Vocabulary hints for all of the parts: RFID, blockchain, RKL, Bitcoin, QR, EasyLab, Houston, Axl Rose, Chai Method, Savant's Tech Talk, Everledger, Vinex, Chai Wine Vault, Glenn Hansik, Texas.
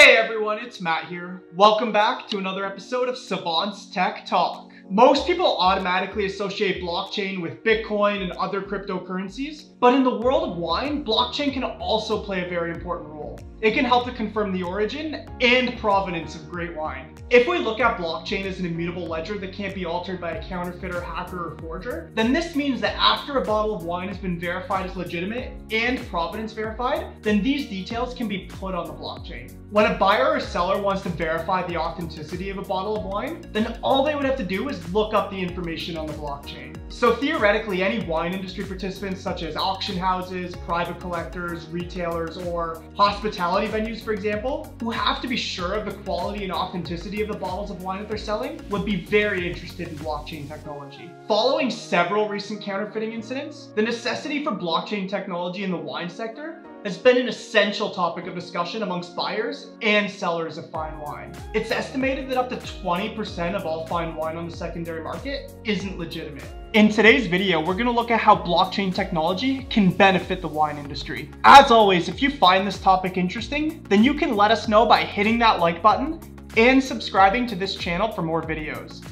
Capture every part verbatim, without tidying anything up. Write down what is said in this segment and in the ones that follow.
Hey everyone, it's Matt here. Welcome back to another episode of Savant's Tech Talk. Most people automatically associate blockchain with Bitcoin and other cryptocurrencies, but in the world of wine, blockchain can also play a very important role. It can help to confirm the origin and provenance of great wine. If we look at blockchain as an immutable ledger that can't be altered by a counterfeiter, hacker, or forger, then this means that after a bottle of wine has been verified as legitimate and provenance verified, then these details can be put on the blockchain. When a buyer or seller wants to verify the authenticity of a bottle of wine, then all they would have to do is look up the information on the blockchain. So theoretically, any wine industry participants such as auction houses, private collectors, retailers, or hospitality venues, for example, who have to be sure of the quality and authenticity of the bottles of wine that they're selling, would be very interested in blockchain technology. Following several recent counterfeiting incidents, the necessity for blockchain technology in the wine sector has been an essential topic of discussion amongst buyers and sellers of fine wine. It's estimated that up to twenty percent of all fine wine on the secondary market isn't legitimate. In today's video, we're going to look at how blockchain technology can benefit the wine industry. As always, if you find this topic interesting, then you can let us know by hitting that like button and subscribing to this channel for more videos.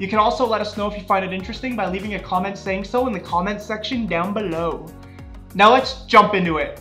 You can also let us know if you find it interesting by leaving a comment saying so in the comment section down below. Now let's jump into it.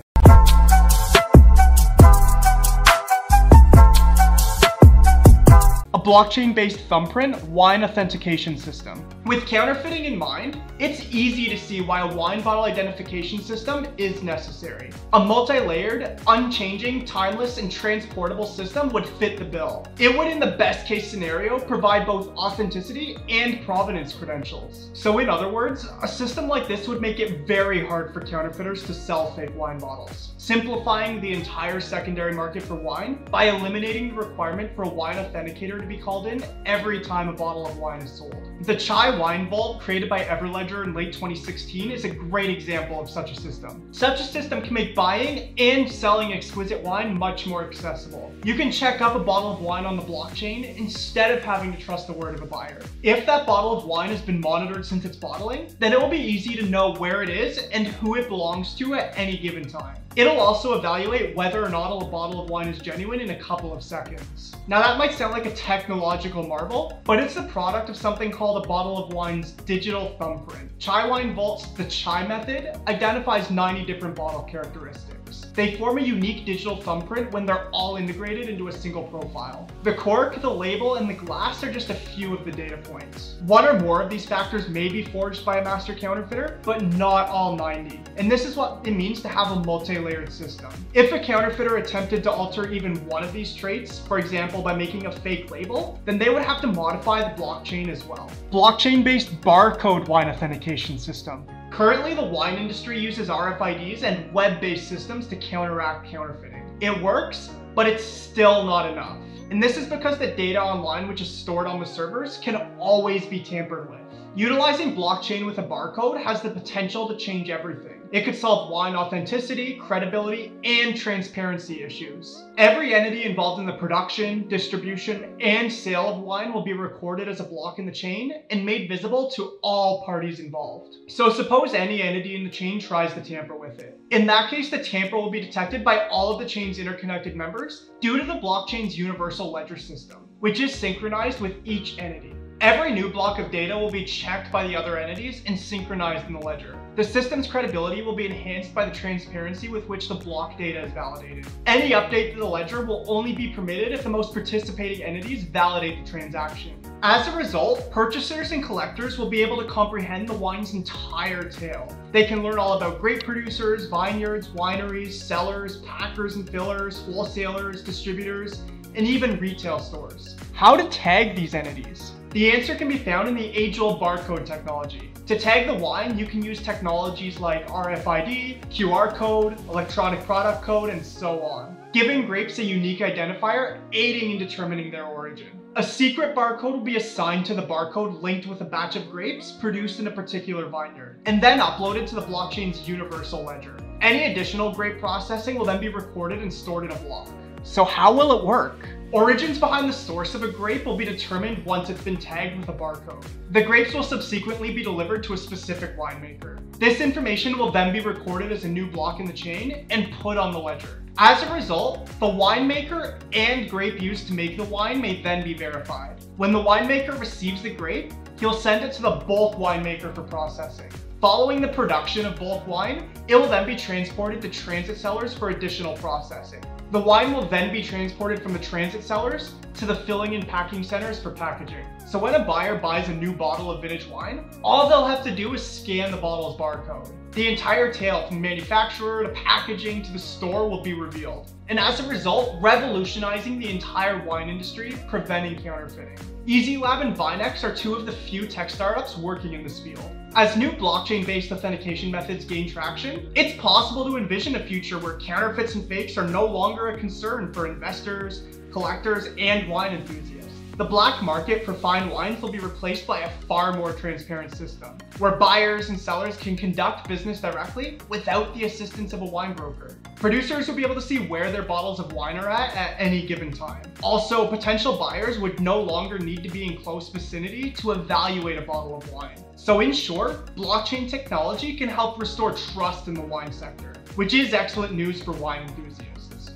Blockchain-based thumbprint wine authentication system. With counterfeiting in mind, it's easy to see why a wine bottle identification system is necessary. A multi-layered, unchanging, timeless, and transportable system would fit the bill. It would, in the best case scenario, provide both authenticity and provenance credentials. So in other words, a system like this would make it very hard for counterfeiters to sell fake wine bottles, simplifying the entire secondary market for wine by eliminating the requirement for a wine authenticator to be called in every time a bottle of wine is sold. The Chai Wine Vault, created by Everledger in late twenty sixteen, is a great example of such a system. Such a system can make buying and selling exquisite wine much more accessible. You can check up a bottle of wine on the blockchain instead of having to trust the word of a buyer. If that bottle of wine has been monitored since its bottling, then it will be easy to know where it is and who it belongs to at any given time. It'll also evaluate whether or not a bottle of wine is genuine in a couple of seconds. Now that might sound like a technological marvel, but it's the product of something called a bottle of wine's digital thumbprint. Chai Wine Vault's The Chai Method identifies ninety different bottle characteristics. They form a unique digital thumbprint when they're all integrated into a single profile. The cork, the label, and the glass are just a few of the data points. One or more of these factors may be forged by a master counterfeiter, but not all ninety. And this is what it means to have a multi layered system. If a counterfeiter attempted to alter even one of these traits, for example by making a fake label, then they would have to modify the blockchain as well. Blockchain-based barcode wine authentication system. Currently, the wine industry uses R F I Ds and web-based systems to counteract counterfeiting. It works, but it's still not enough. And this is because the data online, which is stored on the servers, can always be tampered with. Utilizing blockchain with a barcode has the potential to change everything. It could solve wine authenticity, credibility, and transparency issues. Every entity involved in the production, distribution, and sale of wine will be recorded as a block in the chain and made visible to all parties involved. So suppose any entity in the chain tries to tamper with it. In that case, the tamper will be detected by all of the chain's interconnected members due to the blockchain's universal ledger system, which is synchronized with each entity. Every new block of data will be checked by the other entities and synchronized in the ledger. The system's credibility will be enhanced by the transparency with which the block data is validated. Any update to the ledger will only be permitted if the most participating entities validate the transaction. As a result, purchasers and collectors will be able to comprehend the wine's entire tale. They can learn all about grape producers, vineyards, wineries, sellers, packers and fillers, wholesalers, distributors, and even retail stores. How to tag these entities? The answer can be found in the age-old barcode technology. To tag the wine, you can use technologies like R F I D, Q R code, electronic product code, and so on, giving grapes a unique identifier, aiding in determining their origin. A secret barcode will be assigned to the barcode linked with a batch of grapes produced in a particular vineyard, and then uploaded to the blockchain's universal ledger. Any additional grape processing will then be recorded and stored in a block. So how will it work? Origins behind the source of a grape will be determined once it's been tagged with a barcode. The grapes will subsequently be delivered to a specific winemaker. This information will then be recorded as a new block in the chain and put on the ledger. As a result, the winemaker and grape used to make the wine may then be verified. When the winemaker receives the grape, he'll send it to the bulk winemaker for processing. Following the production of bulk wine, it will then be transported to transit cellars for additional processing. The wine will then be transported from the transit cellars to the filling and packing centers for packaging. So when a buyer buys a new bottle of vintage wine, all they'll have to do is scan the bottle's barcode. The entire tale from manufacturer to packaging to the store will be revealed, and as a result, revolutionizing the entire wine industry, preventing counterfeiting. EasyLab and Vinex are two of the few tech startups working in this field. As new blockchain-based authentication methods gain traction, it's possible to envision a future where counterfeits and fakes are no longer a concern for investors, collectors, and wine enthusiasts. The black market for fine wines will be replaced by a far more transparent system, where buyers and sellers can conduct business directly without the assistance of a wine broker. Producers will be able to see where their bottles of wine are at at any given time. Also, potential buyers would no longer need to be in close vicinity to evaluate a bottle of wine. So in short, blockchain technology can help restore trust in the wine sector, which is excellent news for wine enthusiasts.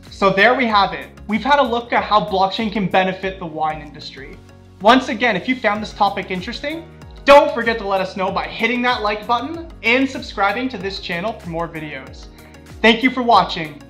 So there we have it. We've had a look at how blockchain can benefit the wine industry. Once again, if you found this topic interesting, don't forget to let us know by hitting that like button and subscribing to this channel for more videos. Thank you for watching.